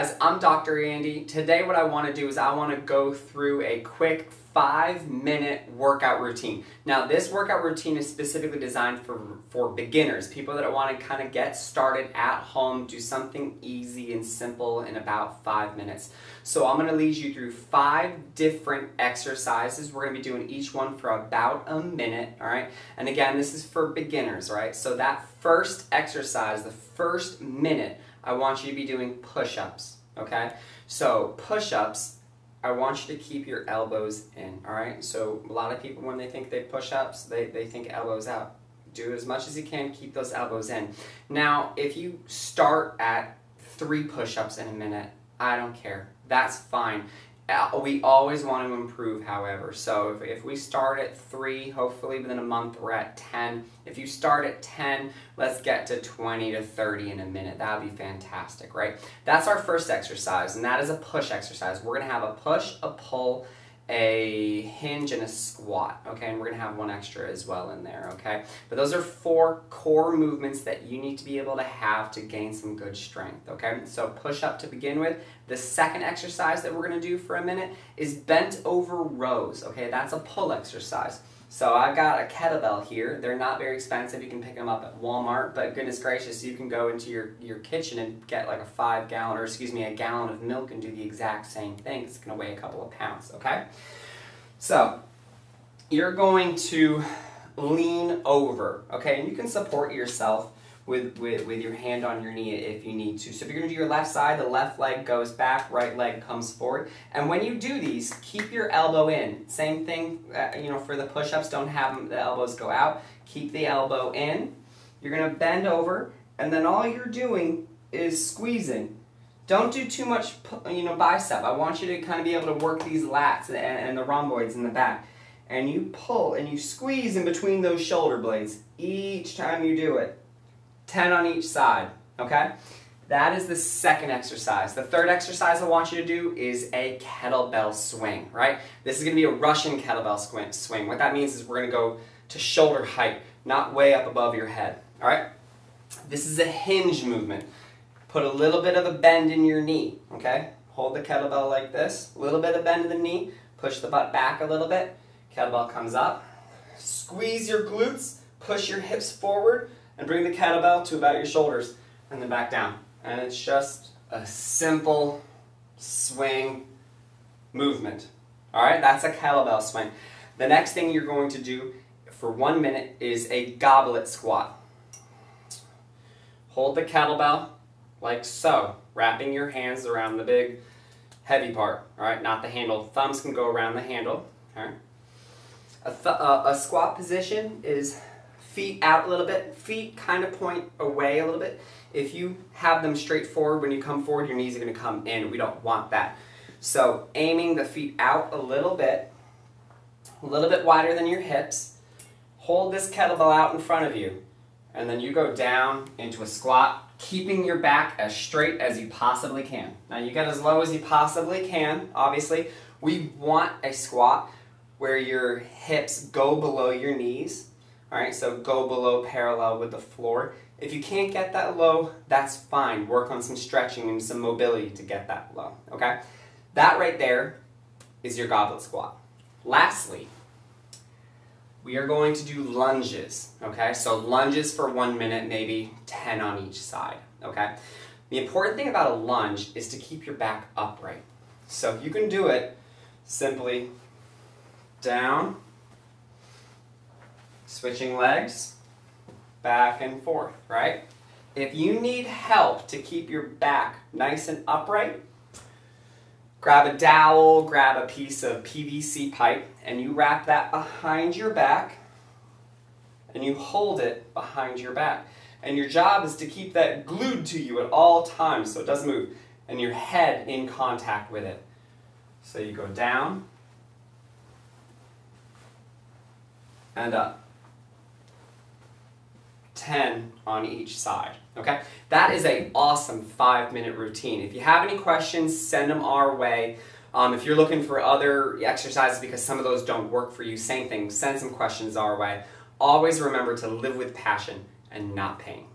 guys, I'm Dr. Andy. Today what I want to do is I want to go through a quick 5-minute workout routine. Now this workout routine is specifically designed for beginners, people that want to kind of get started at home, do something easy and simple in about 5 minutes. So I'm going to lead you through 5 different exercises. We're going to be doing each one for about a minute, all right? And again, this is for beginners, right? So that first exercise, the first minute, I want you to be doing push-ups, okay? So push-ups, I want you to keep your elbows in, all right? So a lot of people, when they think they push-ups, they think elbows out. Do as much as you can, keep those elbows in. Now, if you start at 3 push-ups in a minute, I don't care. That's fine. We always want to improve, however. So if we start at 3, hopefully within a month we're at 10. If you start at 10, let's get to 20 to 30 in a minute. That would be fantastic, right? That's our first exercise, and that is a push exercise. We're going to have a push, a pull, a hinge, and a squat, okay? And we're going to have one extra as well in there, okay? But those are 4 core movements that you need to be able to have to gain some good strength, okay? So push up to begin with. The second exercise that we're going to do for a minute is bent over rows, okay? That's a pull exercise. So I've got a kettlebell here. They're not very expensive. You can pick them up at Walmart, but goodness gracious, you can go into your kitchen and get like a 5 gallon, or excuse me, a gallon of milk and do the exact same thing. It's gonna weigh a couple of pounds, okay? So you're going to lean over, okay? And you can support yourself with your hand on your knee if you need to. So if you're gonna do your left side, the left leg goes back, right leg comes forward. And when you do these, keep your elbow in. Same thing, you know, for the push-ups, don't have them, the elbows go out. Keep the elbow in. You're gonna bend over, and then all you're doing is squeezing. Don't do too much, you know, bicep. I want you to kind of be able to work these lats and the rhomboids in the back. And you pull and you squeeze in between those shoulder blades each time you do it. 10 on each side, okay? That is the second exercise. The third exercise I want you to do is a kettlebell swing, right? This is gonna be a Russian kettlebell swing. What that means is we're gonna go to shoulder height, not way up above your head, all right? This is a hinge movement. Put a little bit of a bend in your knee, okay? Hold the kettlebell like this, a little bit of bend in the knee, push the butt back a little bit, kettlebell comes up, squeeze your glutes, push your hips forward, and bring the kettlebell to about your shoulders and then back down. And it's just a simple swing movement. All right, that's a kettlebell swing. The next thing you're going to do for 1 minute is a goblet squat. Hold the kettlebell like so, wrapping your hands around the big heavy part, all right, not the handle. Thumbs can go around the handle, all right. A squat position is feet out a little bit, feet kind of point away a little bit. If you have them straight forward, when you come forward, your knees are going to come in. We don't want that. So aiming the feet out a little bit wider than your hips. Hold this kettlebell out in front of you, and then you go down into a squat, keeping your back as straight as you possibly can. Now you get as low as you possibly can, obviously. We want a squat where your hips go below your knees. All right, so go below parallel with the floor. If you can't get that low, that's fine. Work on some stretching and some mobility to get that low, okay? That right there is your goblet squat. Lastly, we are going to do lunges, okay? So lunges for 1 minute, maybe 10 on each side, okay? The important thing about a lunge is to keep your back upright. So you can do it simply down, switching legs, back and forth, right? If you need help to keep your back nice and upright, grab a dowel, grab a piece of PVC pipe, and you wrap that behind your back, and you hold it behind your back. And your job is to keep that glued to you at all times so it doesn't move, and your head in contact with it. So you go down and up. 10 on each side, okay? That is an awesome 5-minute routine. If you have any questions, send them our way. If you're looking for other exercises because some of those don't work for you, same thing, send some questions our way. Always remember to live with passion and not pain.